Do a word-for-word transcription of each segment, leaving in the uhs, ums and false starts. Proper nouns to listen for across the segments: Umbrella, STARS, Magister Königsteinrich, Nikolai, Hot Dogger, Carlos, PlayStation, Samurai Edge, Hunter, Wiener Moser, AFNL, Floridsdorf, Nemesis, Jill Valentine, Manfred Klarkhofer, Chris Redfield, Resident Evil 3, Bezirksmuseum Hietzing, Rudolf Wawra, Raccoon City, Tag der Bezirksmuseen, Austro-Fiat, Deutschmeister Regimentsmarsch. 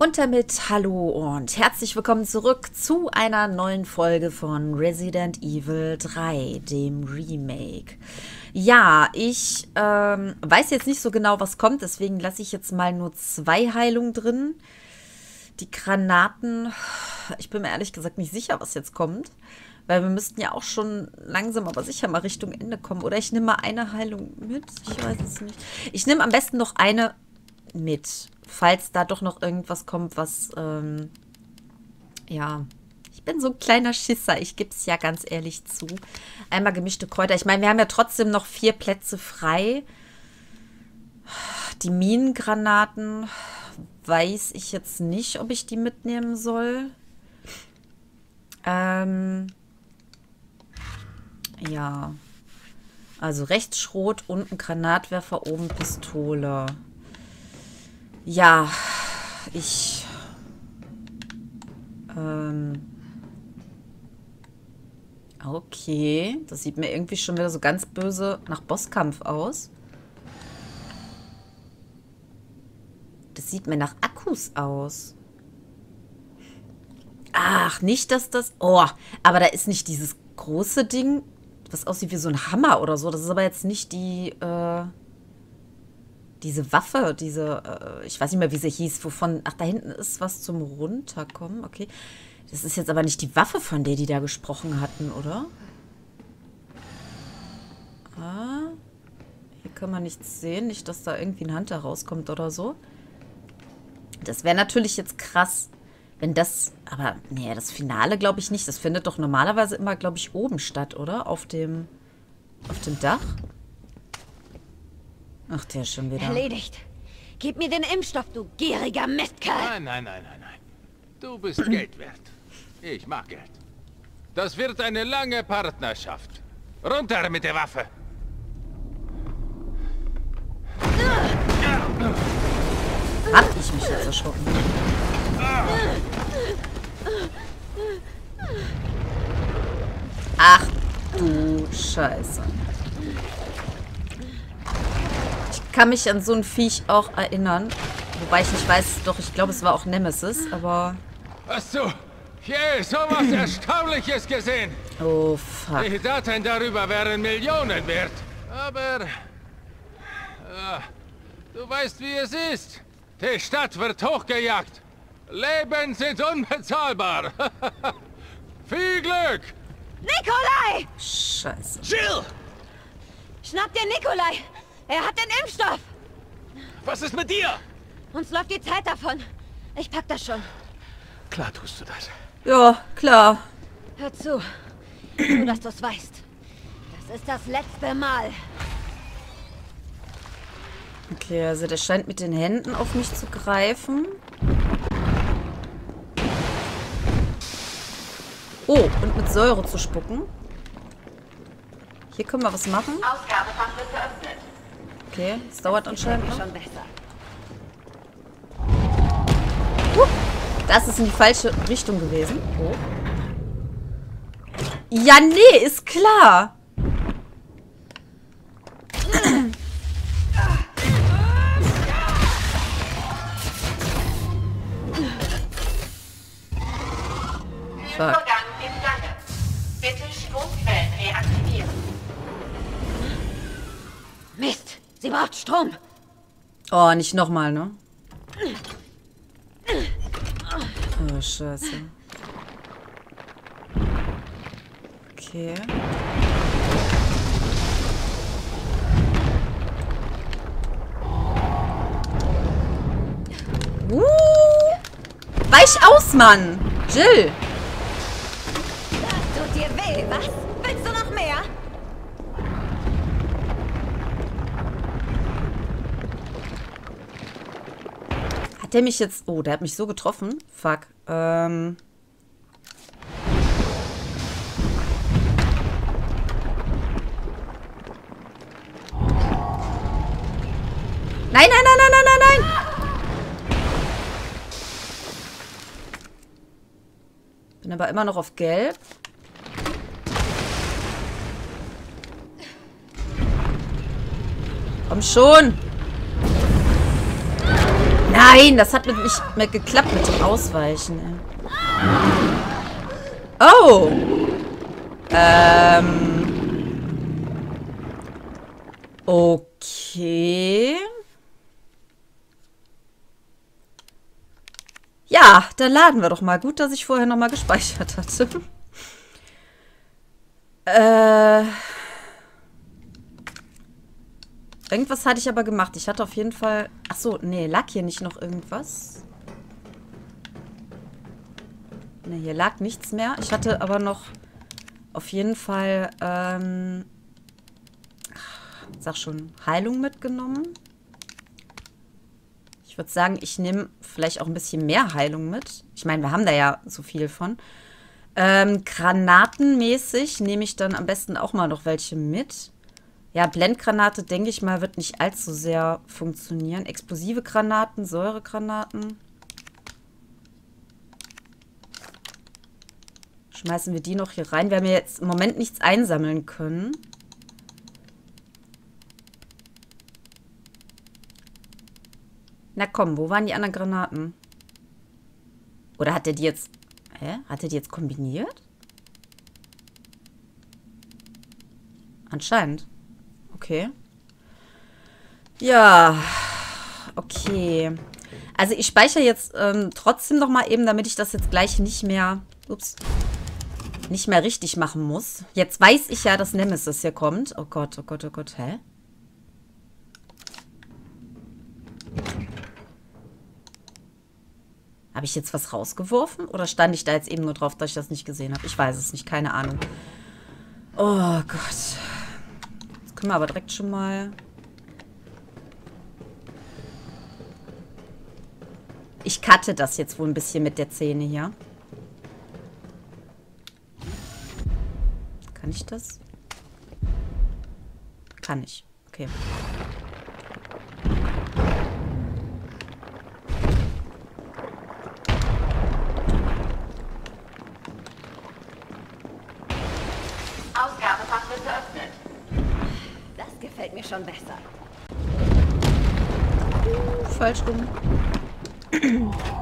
Und damit hallo und herzlich willkommen zurück zu einer neuen Folge von Resident Evil drei, dem Remake. Ja, ich ähm, weiß jetzt nicht so genau, was kommt, deswegen lasse ich jetzt mal nur zwei Heilungen drin. Die Granaten, ich bin mir ehrlich gesagt nicht sicher, was jetzt kommt, weil wir müssten ja auch schon langsam, aber sicher mal Richtung Ende kommen. Oder ich nehme mal eine Heilung mit, ich weiß es nicht. Ich nehme am besten noch eine mit. Falls da doch noch irgendwas kommt, was, ähm, ja, ich bin so ein kleiner Schisser, ich gebe es ja ganz ehrlich zu. Einmal gemischte Kräuter. Ich meine, wir haben ja trotzdem noch vier Plätze frei. Die Minengranaten, weiß ich jetzt nicht, ob ich die mitnehmen soll. Ähm, ja, also rechts Schrot, unten Granatwerfer, oben Pistole. Ja, ich, ähm, okay, das sieht mir irgendwie schon wieder so ganz böse nach Bosskampf aus. Das sieht mir nach Akkus aus. Ach, nicht, dass das, oh, aber da ist nicht dieses große Ding, was aussieht wie so ein Hammer oder so. Das ist aber jetzt nicht die, äh... Diese Waffe, diese, äh, ich weiß nicht mehr, wie sie hieß, wovon, ach, da hinten ist was zum Runterkommen, okay. Das ist jetzt aber nicht die Waffe, von der die da gesprochen hatten, oder? Ah, hier kann man nichts sehen, nicht, dass da irgendwie ein Hunter rauskommt oder so. Das wäre natürlich jetzt krass, wenn das, aber, nee, das Finale glaube ich nicht. Das findet doch normalerweise immer, glaube ich, oben statt, oder? Auf dem, auf dem Dach? Ach, der ist schon wieder. Erledigt. Gib mir den Impfstoff, du gieriger Mistkerl. Nein, nein, nein, nein, nein. Du bist Geld wert. Ich mag Geld. Das wird eine lange Partnerschaft. Runter mit der Waffe. Hab ich mich jetzt erschrocken. Ach du Scheiße. Ich kann mich an so ein Viech auch erinnern. Wobei ich nicht weiß, doch, ich glaube, es war auch Nemesis, aber... Hast du je sowas Erstaunliches gesehen? Oh, fuck. Die Daten darüber wären Millionen wert. Aber... Äh, du weißt, wie es ist. Die Stadt wird hochgejagt. Leben sind unbezahlbar. Viel Glück! Nikolai! Scheiße. Jill! Schnapp dir Nikolai! Er hat den Impfstoff! Was ist mit dir? Uns läuft die Zeit davon. Ich pack das schon. Klar tust du das. Ja, klar. Hör zu, nur dass du es weißt. Das ist das letzte Mal. Okay, also der scheint mit den Händen auf mich zu greifen. Oh, und mit Säure zu spucken. Hier können wir was machen. Ausgabefach wird geöffnet. Okay, es dauert anscheinend noch. Uh, das ist in die falsche Richtung gewesen. Oh. Ja, nee, ist klar. Fuck. Bitte Stromquellen reaktivieren. Mist. Sie braucht Strom. Oh, nicht nochmal, ne? Oh, Scheiße. Okay. Uh, weich aus, Mann! Jill! Das tut dir weh, was? Willst du noch mehr? Der mich jetzt... Oh, der hat mich so getroffen. Fuck. Ähm... Nein, nein, nein, nein, nein, nein, nein! Bin aber immer noch auf Gelb. Komm schon! Nein, das hat mit nicht mehr geklappt mit dem Ausweichen. Oh! Ähm. Okay. Ja, dann laden wir doch mal. Gut, dass ich vorher nochmal gespeichert hatte. äh. Irgendwas hatte ich aber gemacht. Ich hatte auf jeden Fall... Achso, nee, lag hier nicht noch irgendwas? Nee, hier lag nichts mehr. Ich hatte aber noch auf jeden Fall, ähm... sag schon, Heilung mitgenommen. Ich würde sagen, ich nehme vielleicht auch ein bisschen mehr Heilung mit. Ich meine, wir haben da ja so viel von. Ähm, granatenmäßig nehme ich dann am besten auch mal noch welche mit. Ja, Blendgranate, denke ich mal, wird nicht allzu sehr funktionieren. Explosive Granaten, Säuregranaten. Schmeißen wir die noch hier rein. Wir haben ja jetzt im Moment nichts einsammeln können. Na komm, wo waren die anderen Granaten? Oder hat der die jetzt... Hä? Hat der die jetzt kombiniert? Anscheinend. Okay. Ja. Okay. Also ich speichere jetzt ähm, trotzdem noch mal eben, damit ich das jetzt gleich nicht mehr... Ups. Nicht mehr richtig machen muss. Jetzt weiß ich ja, dass Nemesis hier kommt. Oh Gott, oh Gott, oh Gott. Hä? Habe ich jetzt was rausgeworfen? Oder stand ich da jetzt eben nur drauf, dass ich das nicht gesehen habe? Ich weiß es nicht. Keine Ahnung. Oh Gott. Können wir aber direkt schon mal... Ich cutte das jetzt wohl ein bisschen mit der Szene hier. Kann ich das? Kann ich. Okay. Ausgabefach wird geöffnet. Gefällt mir schon besser. Uh, falsch rum. Kühlvorgang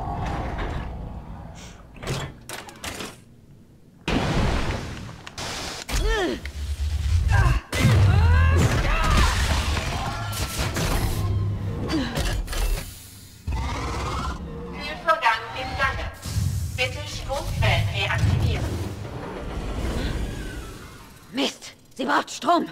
im Gange. Bitte Stromquellen reaktivieren. Mist, sie braucht Strom.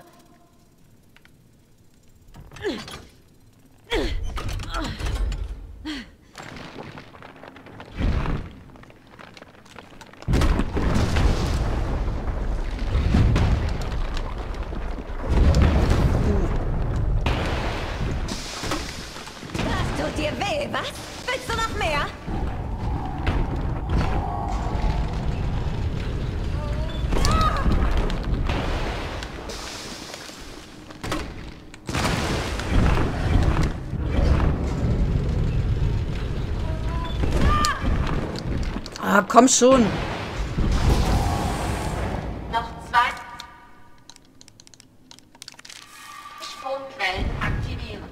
Ah, komm schon. Noch zwei. Stromquellen aktivieren.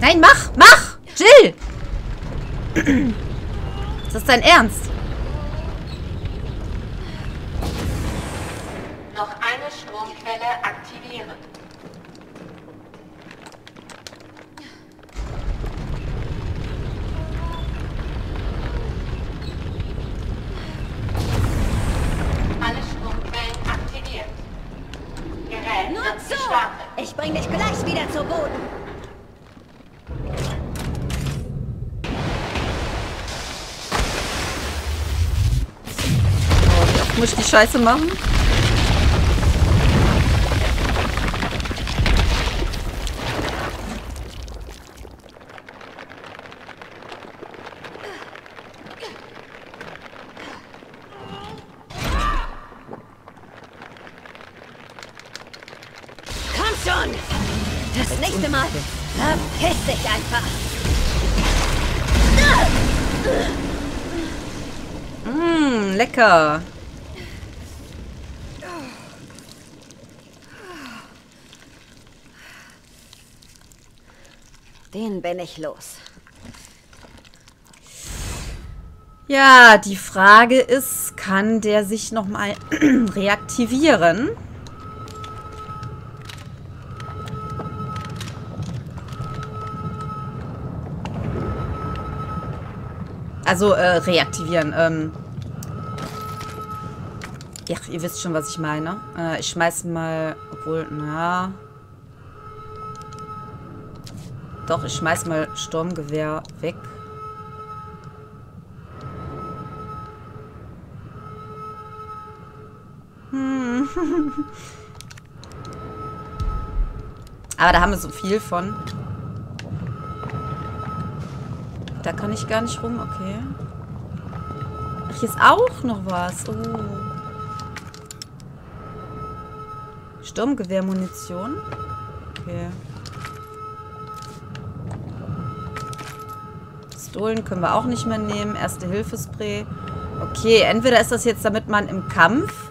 Nein, mach, mach! Jill! Ist das dein Ernst? Noch eine Stromquelle aktivieren. Alle Stromquellen aktiviert. Gerät nur zu. Gestartet. Ich bring dich gleich wieder zu Boden. Oh, muss ich die Scheiße machen? Das nächste Mal verpiss dich einfach. Mmm, lecker. Den bin ich los. Ja, die Frage ist, kann der sich nochmal reaktivieren? Also, äh, reaktivieren. Ähm ja, ihr wisst schon, was ich meine. Äh, ich schmeiß mal, obwohl, na... Doch, ich schmeiß mal Sturmgewehr weg. Hm. Aber da haben wir so viel von. Da kann ich gar nicht rum, okay. Ach, hier ist auch noch was. Oh. Sturmgewehrmunition. Okay. Können wir auch nicht mehr nehmen. Erste-Hilfe-Spray. Okay, entweder ist das jetzt, damit man im Kampf...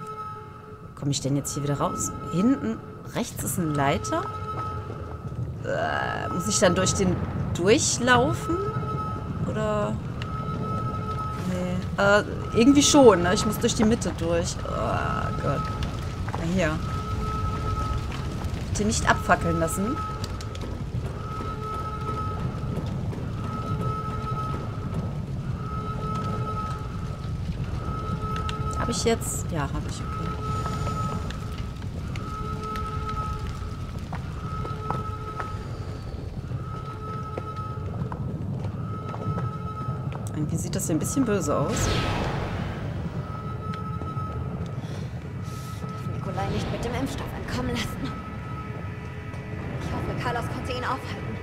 Komme ich denn jetzt hier wieder raus? Hinten rechts ist eine Leiter. Äh, muss ich dann durch den durchlaufen? Oder... Nee. Äh, irgendwie schon, ne? Ich muss durch die Mitte durch. Oh Gott. Na hier. Bitte nicht abfackeln lassen. Habe ich jetzt? Ja, habe ich. Okay. Irgendwie sieht das hier ein bisschen böse aus. Darf Nikolai nicht mit dem Impfstoff entkommen lassen. Ich hoffe, Carlos konnte ihn aufhalten.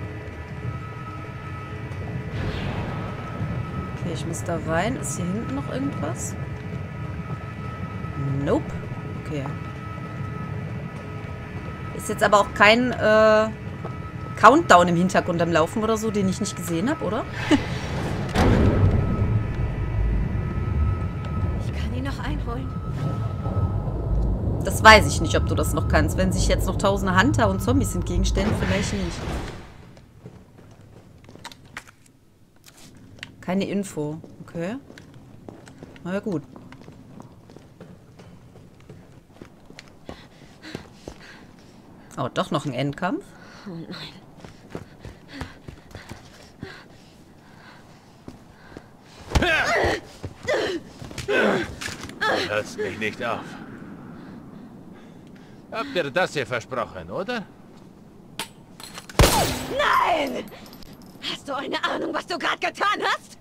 Okay, ich muss da rein. Ist hier hinten noch irgendwas? Nope. Okay. Ist jetzt aber auch kein äh, Countdown im Hintergrund am Laufen oder so, den ich nicht gesehen habe, oder? Ich kann ihn noch einholen. Das weiß ich nicht, ob du das noch kannst. Wenn sich jetzt noch tausende Hunter und Zombies entgegenstellen, vielleicht nicht. Keine Info. Okay. Na ja, gut. Oh, doch noch ein Endkampf? Oh nein. Hörst mich nicht auf. Habt ihr das hier versprochen, oder? Nein! Hast du eine Ahnung, was du gerade getan hast?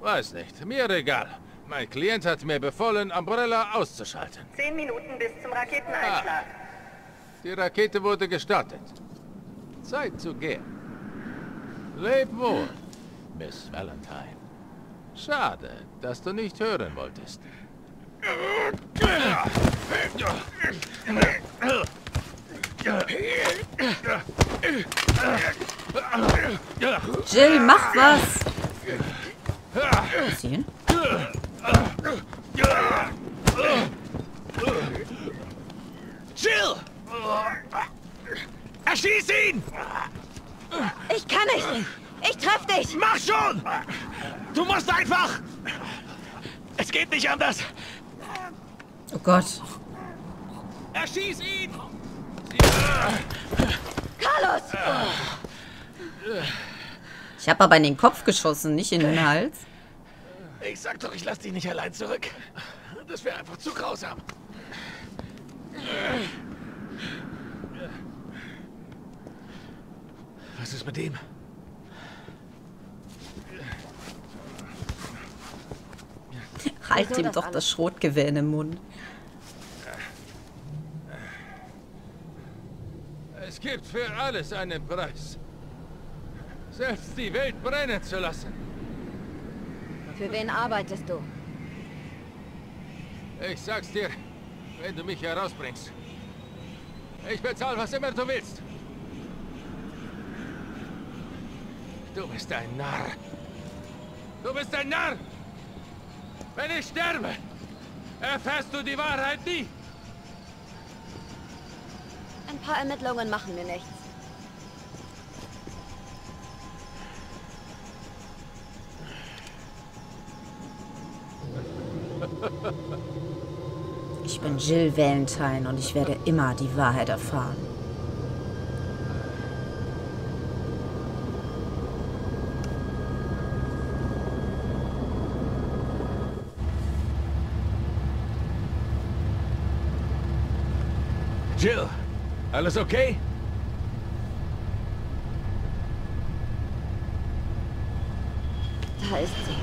Weiß nicht. Mir egal. Mein Klient hat mir befohlen, Umbrella auszuschalten. Zehn Minuten bis zum Raketeneinschlag. Ah. Die Rakete wurde gestartet. Zeit zu gehen. Leb wohl, Miss Valentine. Schade, dass du nicht hören wolltest. Jill, mach was! Sehen? Jill! Erschieß ihn! Ich kann nicht! Ich treff dich! Mach schon! Du musst einfach! Es geht nicht anders! Oh Gott! Erschieß ihn! Carlos! Ich habe aber in den Kopf geschossen, nicht in den Hals. Ich sag doch, ich lass dich nicht allein zurück. Das wäre einfach zu grausam. Was ist mit dem? Halt ihm doch das Schrotgewehr in den Mund. Es gibt für alles einen Preis. Selbst die Welt brennen zu lassen. Für wen arbeitest du? Ich sag's dir, wenn du mich herausbringst. Ich bezahle, was immer du willst. Du bist ein Narr. Du bist ein Narr! Wenn ich sterbe, erfährst du die Wahrheit nie. Ein paar Ermittlungen machen mir nichts. Ich bin Jill Valentine und ich werde immer die Wahrheit erfahren. Jill, alles okay? Da ist sie.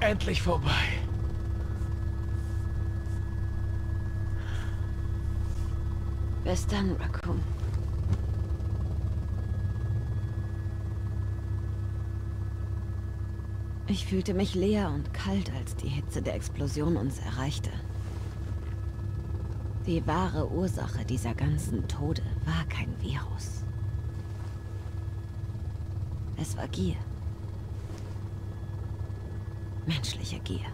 Endlich vorbei. Bis dann, Raccoon. Ich fühlte mich leer und kalt, als die Hitze der Explosion uns erreichte. Die wahre Ursache dieser ganzen Tode war kein Virus. Es war Gier. Menschliche Gier.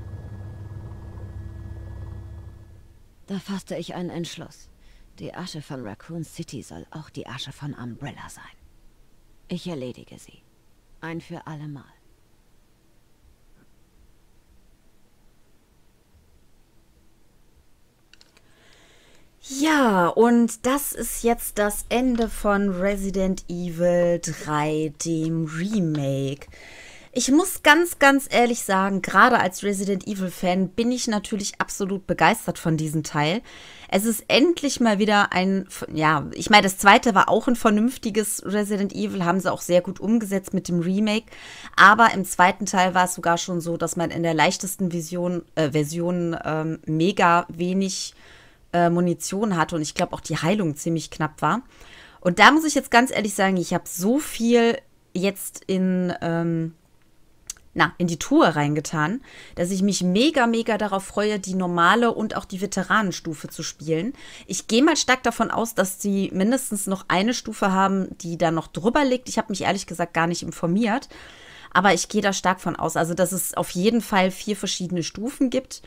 Da fasste ich einen Entschluss. Die Asche von Raccoon City soll auch die Asche von Umbrella sein. Ich erledige sie. Ein für alle Mal. Ja, und das ist jetzt das Ende von Resident Evil drei, dem Remake. Ich muss ganz, ganz ehrlich sagen, gerade als Resident Evil-Fan bin ich natürlich absolut begeistert von diesem Teil. Es ist endlich mal wieder ein, ja, ich meine, das zweite war auch ein vernünftiges Resident Evil, haben sie auch sehr gut umgesetzt mit dem Remake. Aber im zweiten Teil war es sogar schon so, dass man in der leichtesten Vision, äh, Version ähm, mega wenig äh, Munition hatte und ich glaube auch die Heilung ziemlich knapp war. Und da muss ich jetzt ganz ehrlich sagen, ich habe so viel jetzt in... Ähm, na, in die Tour reingetan, dass ich mich mega, mega darauf freue, die normale und auch die Veteranenstufe zu spielen. Ich gehe mal stark davon aus, dass sie mindestens noch eine Stufe haben, die da noch drüber liegt. Ich habe mich ehrlich gesagt gar nicht informiert, aber ich gehe da stark von aus. Also, dass es auf jeden Fall vier verschiedene Stufen gibt.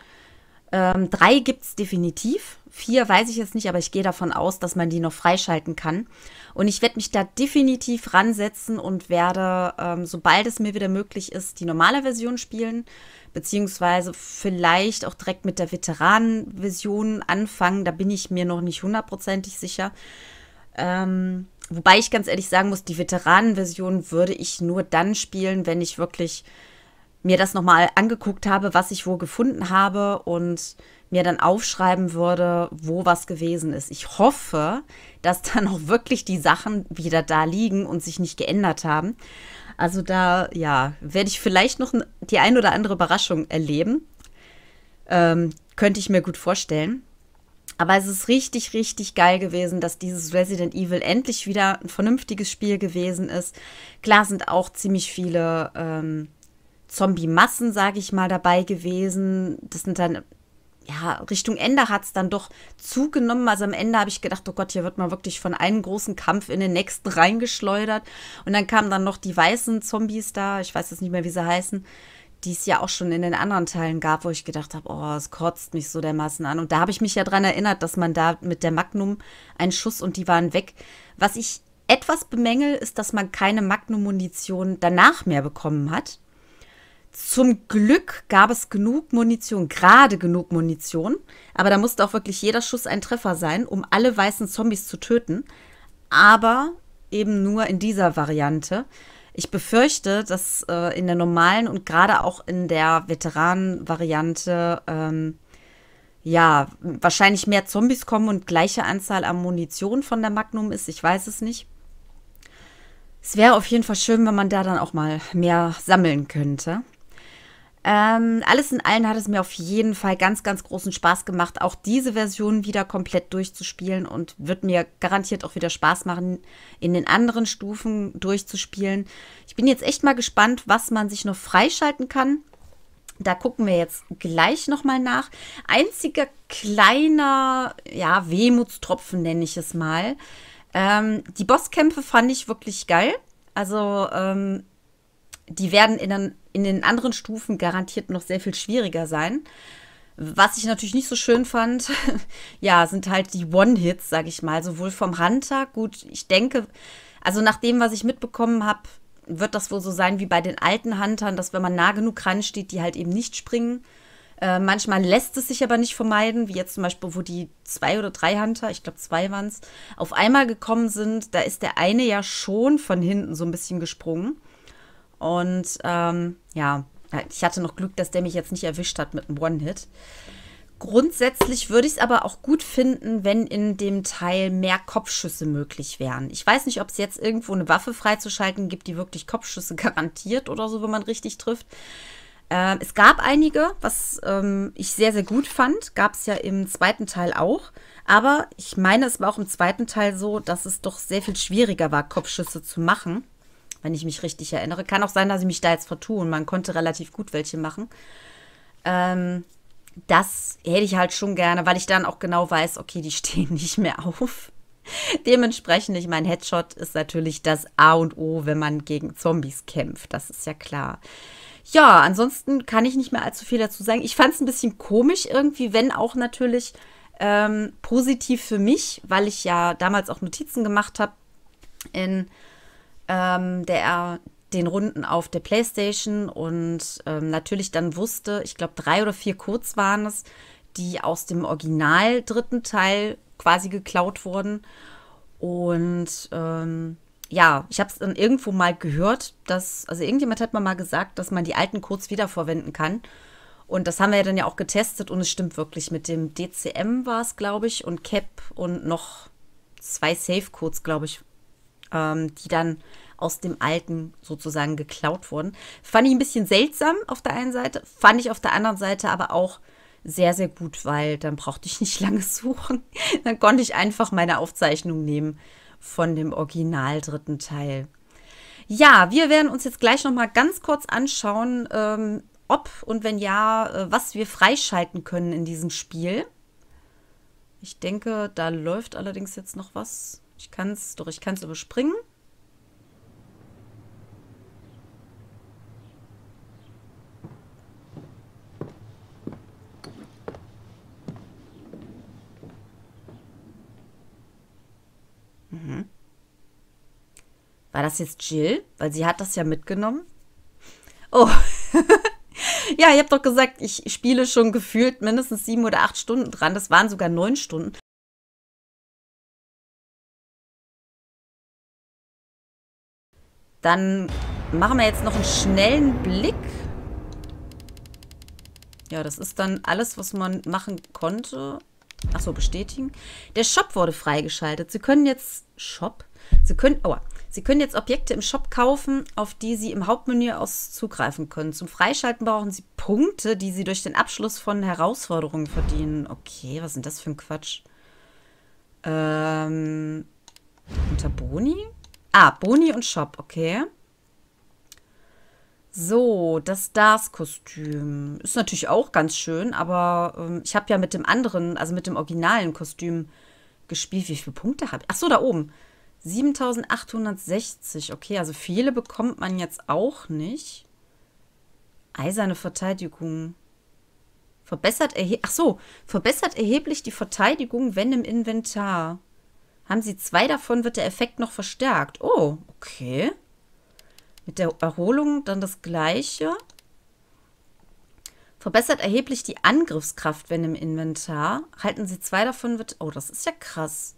Ähm, drei gibt es definitiv. Vier weiß ich jetzt nicht, aber ich gehe davon aus, dass man die noch freischalten kann. Und ich werde mich da definitiv ransetzen und werde, ähm, sobald es mir wieder möglich ist, die normale Version spielen, beziehungsweise vielleicht auch direkt mit der Veteranen-Version anfangen. Da bin ich mir noch nicht hundertprozentig sicher. Ähm, wobei ich ganz ehrlich sagen muss, die Veteranen-Version würde ich nur dann spielen, wenn ich wirklich mir das nochmal angeguckt habe, was ich wo gefunden habe und mir dann aufschreiben würde, wo was gewesen ist. Ich hoffe, dass dann auch wirklich die Sachen wieder da liegen und sich nicht geändert haben. Also da, ja, werde ich vielleicht noch die ein oder andere Überraschung erleben. Ähm, könnte ich mir gut vorstellen. Aber es ist richtig, richtig geil gewesen, dass dieses Resident Evil endlich wieder ein vernünftiges Spiel gewesen ist. Klar sind auch ziemlich viele ähm, Zombie-Massen, sage ich mal, dabei gewesen. Das sind dann... Ja, Richtung Ende hat es dann doch zugenommen. Also am Ende habe ich gedacht, oh Gott, hier wird man wirklich von einem großen Kampf in den nächsten reingeschleudert. Und dann kamen dann noch die weißen Zombies da, ich weiß jetzt nicht mehr, wie sie heißen, die es ja auch schon in den anderen Teilen gab, wo ich gedacht habe, oh, es kotzt mich so dermaßen an. Und da habe ich mich ja dran erinnert, dass man da mit der Magnum einen Schuss und die waren weg. Was ich etwas bemängel, ist, dass man keine Magnum-Munition danach mehr bekommen hat. Zum Glück gab es genug Munition, gerade genug Munition. Aber da musste auch wirklich jeder Schuss ein Treffer sein, um alle weißen Zombies zu töten. Aber eben nur in dieser Variante. Ich befürchte, dass äh, in der normalen und gerade auch in der Veteranen-Variante ähm, ja, wahrscheinlich mehr Zombies kommen und gleiche Anzahl an Munition von der Magnum ist. Ich weiß es nicht. Es wäre auf jeden Fall schön, wenn man da dann auch mal mehr sammeln könnte. Ähm, alles in allem hat es mir auf jeden Fall ganz, ganz großen Spaß gemacht, auch diese Version wieder komplett durchzuspielen, und wird mir garantiert auch wieder Spaß machen, in den anderen Stufen durchzuspielen. Ich bin jetzt echt mal gespannt, was man sich noch freischalten kann. Da gucken wir jetzt gleich nochmal nach. Einziger kleiner, ja, Wehmutstropfen nenne ich es mal. Ähm, die Bosskämpfe fand ich wirklich geil. Also, ähm, die werden in den, in den anderen Stufen garantiert noch sehr viel schwieriger sein. Was ich natürlich nicht so schön fand, ja, sind halt die One-Hits, sage ich mal. Sowohl vom Hunter, gut, ich denke, also nach dem, was ich mitbekommen habe, wird das wohl so sein wie bei den alten Huntern, dass wenn man nah genug ransteht, die halt eben nicht springen. Äh, manchmal lässt es sich aber nicht vermeiden, wie jetzt zum Beispiel, wo die zwei oder drei Hunter, ich glaube zwei waren es, auf einmal gekommen sind. Da ist der eine ja schon von hinten so ein bisschen gesprungen. Und ähm, ja, ich hatte noch Glück, dass der mich jetzt nicht erwischt hat mit einem One-Hit. Grundsätzlich würde ich es aber auch gut finden, wenn in dem Teil mehr Kopfschüsse möglich wären. Ich weiß nicht, ob es jetzt irgendwo eine Waffe freizuschalten gibt, die wirklich Kopfschüsse garantiert oder so, wenn man richtig trifft. Äh, es gab einige, was ähm, ich sehr, sehr gut fand. Gab es ja im zweiten Teil auch. Aber ich meine, es war auch im zweiten Teil so, dass es doch sehr viel schwieriger war, Kopfschüsse zu machen, wenn ich mich richtig erinnere. Kann auch sein, dass ich mich da jetzt vertue und man konnte relativ gut welche machen. Ähm... Das hätte ich halt schon gerne, weil ich dann auch genau weiß, okay, die stehen nicht mehr auf. Dementsprechend, ich meine, Headshot ist natürlich das A und O, wenn man gegen Zombies kämpft. Das ist ja klar. Ja, ansonsten kann ich nicht mehr allzu viel dazu sagen. Ich fand es ein bisschen komisch irgendwie, wenn auch natürlich ähm, positiv für mich, weil ich ja damals auch Notizen gemacht habe in ähm, der den Runden auf der Playstation, und ähm, natürlich dann wusste, ich glaube drei oder vier Codes waren es, die aus dem Original dritten Teil quasi geklaut wurden. Und ähm, ja, ich habe es dann irgendwo mal gehört, dass, also irgendjemand hat mir mal gesagt, dass man die alten Codes wiederverwenden kann. Und das haben wir ja dann ja auch getestet, und es stimmt wirklich, mit dem D C M war es, glaube ich, und Cap und noch zwei Safe-Codes, glaube ich, ähm, die dann aus dem alten sozusagen geklaut wurden. Fand ich ein bisschen seltsam auf der einen Seite, fand ich auf der anderen Seite aber auch sehr, sehr gut, weil dann brauchte ich nicht lange suchen. Dann konnte ich einfach meine Aufzeichnung nehmen von dem Original dritten Teil. Ja, wir werden uns jetzt gleich nochmal ganz kurz anschauen, ähm, ob und wenn ja, was wir freischalten können in diesem Spiel. Ich denke, da läuft allerdings jetzt noch was. Ich kann es, doch, ich kann es überspringen. War das jetzt Jill? Weil sie hat das ja mitgenommen. Oh. Ja, ich habe doch gesagt, ich spiele schon gefühlt mindestens sieben oder acht Stunden dran. Das waren sogar neun Stunden. Dann machen wir jetzt noch einen schnellen Blick. Ja, das ist dann alles, was man machen konnte. Achso, bestätigen. Der Shop wurde freigeschaltet. Sie können jetzt... Shop? Sie können... Aua. Sie können jetzt Objekte im Shop kaufen, auf die Sie im Hauptmenü aus zugreifen können. Zum Freischalten brauchen Sie Punkte, die Sie durch den Abschluss von Herausforderungen verdienen. Okay, was ist denn das für ein Quatsch? Ähm, unter Boni? Ah, Boni und Shop, okay. So, das STARS-Kostüm ist natürlich auch ganz schön, aber ähm, ich habe ja mit dem anderen, also mit dem originalen Kostüm gespielt. Wie viele Punkte habe ich? Achso, da oben. siebentausendachthundertsechzig, okay, also viele bekommt man jetzt auch nicht. Eiserne Verteidigung. Verbessert erheblich, ach so, verbessert erheblich die Verteidigung, wenn im Inventar. Haben Sie zwei davon, wird der Effekt noch verstärkt. Oh, okay. Mit der Erholung dann das Gleiche. Verbessert erheblich die Angriffskraft, wenn im Inventar. Halten Sie zwei davon, wird, oh, das ist ja krass.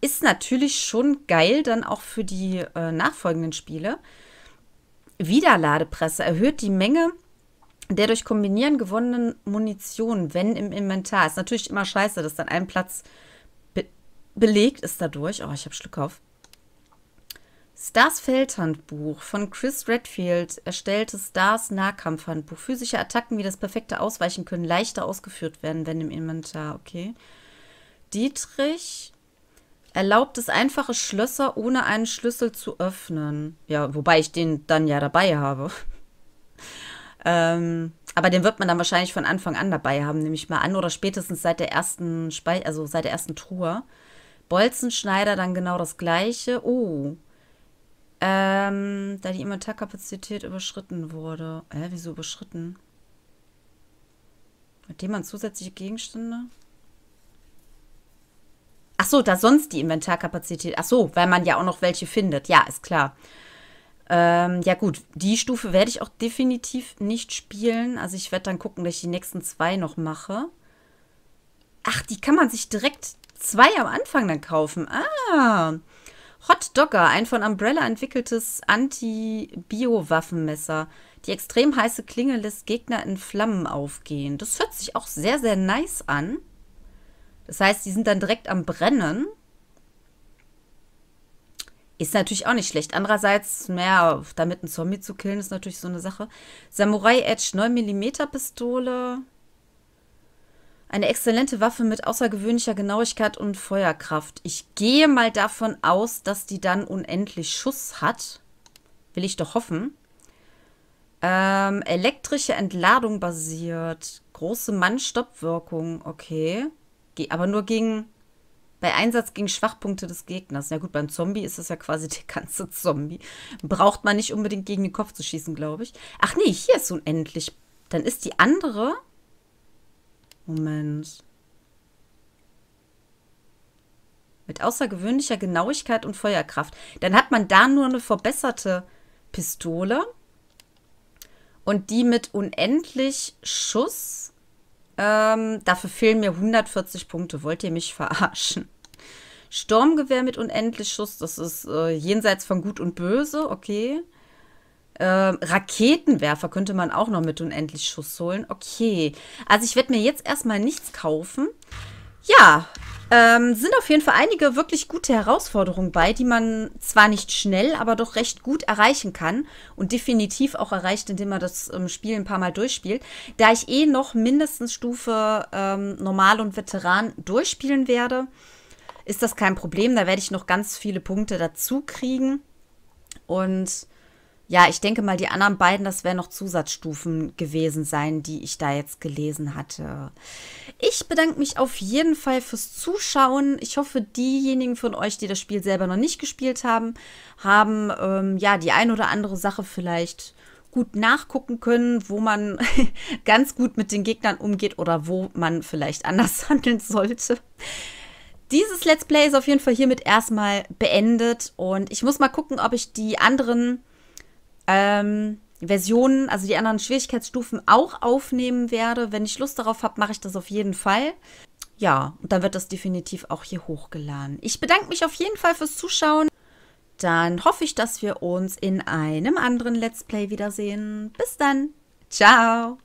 Ist natürlich schon geil, dann auch für die äh, nachfolgenden Spiele. Wiederladepresse erhöht die Menge der durch Kombinieren gewonnenen Munition, wenn im Inventar. Ist natürlich immer scheiße, dass dann ein Platz be belegt ist dadurch. Oh, ich habe Schluck auf. Stars Feldhandbuch, von Chris Redfield erstelltes Stars Nahkampfhandbuch. Physische Attacken wie das perfekte Ausweichen können leichter ausgeführt werden, wenn im Inventar. Okay. Dietrich, erlaubt es einfache Schlösser ohne einen Schlüssel zu öffnen. Ja, wobei ich den dann ja dabei habe. ähm, aber den wird man dann wahrscheinlich von Anfang an dabei haben, nehme ich mal an. Oder spätestens seit der ersten Spei- also seit der ersten Truhe. Bolzenschneider dann genau das gleiche. Oh. Ähm, da die Inventarkapazität überschritten wurde. Hä, äh, wieso überschritten? Mit dem man zusätzliche Gegenstände? Ach so, da sonst die Inventarkapazität. Ach so, weil man ja auch noch welche findet. Ja, ist klar. Ähm, ja gut, die Stufe werde ich auch definitiv nicht spielen. Also ich werde dann gucken, dass ich die nächsten zwei noch mache. Ach, die kann man sich direkt zwei am Anfang dann kaufen. Ah, Hot Dogger, ein von Umbrella entwickeltes Anti-Bio-Waffenmesser. Die extrem heiße Klinge lässt Gegner in Flammen aufgehen. Das hört sich auch sehr, sehr nice an. Das heißt, die sind dann direkt am Brennen. Ist natürlich auch nicht schlecht. Andererseits, naja, damit einen Zombie zu killen, ist natürlich so eine Sache. Samurai Edge, neun Millimeter Pistole. Eine exzellente Waffe mit außergewöhnlicher Genauigkeit und Feuerkraft. Ich gehe mal davon aus, dass die dann unendlich Schuss hat. Will ich doch hoffen. Ähm, elektrische Entladung basiert. Große Mann-Stopp-Wirkung. Okay. Aber nur gegen... Bei Einsatz gegen Schwachpunkte des Gegners. Ja gut, beim Zombie ist das ja quasi der ganze Zombie. Braucht man nicht unbedingt gegen den Kopf zu schießen, glaube ich. Ach nee, hier ist unendlich. Dann ist die andere... Moment. Mit außergewöhnlicher Genauigkeit und Feuerkraft. Dann hat man da nur eine verbesserte Pistole. Und die mit unendlich Schuss. Ähm, dafür fehlen mir hundertvierzig Punkte. Wollt ihr mich verarschen? Sturmgewehr mit unendlich Schuss. Das ist äh, jenseits von Gut und Böse. Okay. Ähm, Raketenwerfer könnte man auch noch mit unendlich Schuss holen. Okay, also ich werde mir jetzt erstmal nichts kaufen. Ja, ähm, sind auf jeden Fall einige wirklich gute Herausforderungen bei, die man zwar nicht schnell, aber doch recht gut erreichen kann. Und definitiv auch erreicht, indem man das ähm, Spiel ein paar Mal durchspielt. Da ich eh noch mindestens Stufe ähm, Normal und Veteran durchspielen werde, ist das kein Problem. Da werde ich noch ganz viele Punkte dazu kriegen. Und... Ja, ich denke mal, die anderen beiden, das wären noch Zusatzstufen gewesen sein, die ich da jetzt gelesen hatte. Ich bedanke mich auf jeden Fall fürs Zuschauen. Ich hoffe, diejenigen von euch, die das Spiel selber noch nicht gespielt haben, haben ähm, ja die ein oder andere Sache vielleicht gut nachgucken können, wo man ganz gut mit den Gegnern umgeht oder wo man vielleicht anders handeln sollte. Dieses Let's Play ist auf jeden Fall hiermit erstmal beendet und ich muss mal gucken, ob ich die anderen... Ähm, Versionen, also die anderen Schwierigkeitsstufen auch aufnehmen werde. Wenn ich Lust darauf habe, mache ich das auf jeden Fall. Ja, und dann wird das definitiv auch hier hochgeladen. Ich bedanke mich auf jeden Fall fürs Zuschauen. Dann hoffe ich, dass wir uns in einem anderen Let's Play wiedersehen. Bis dann. Ciao.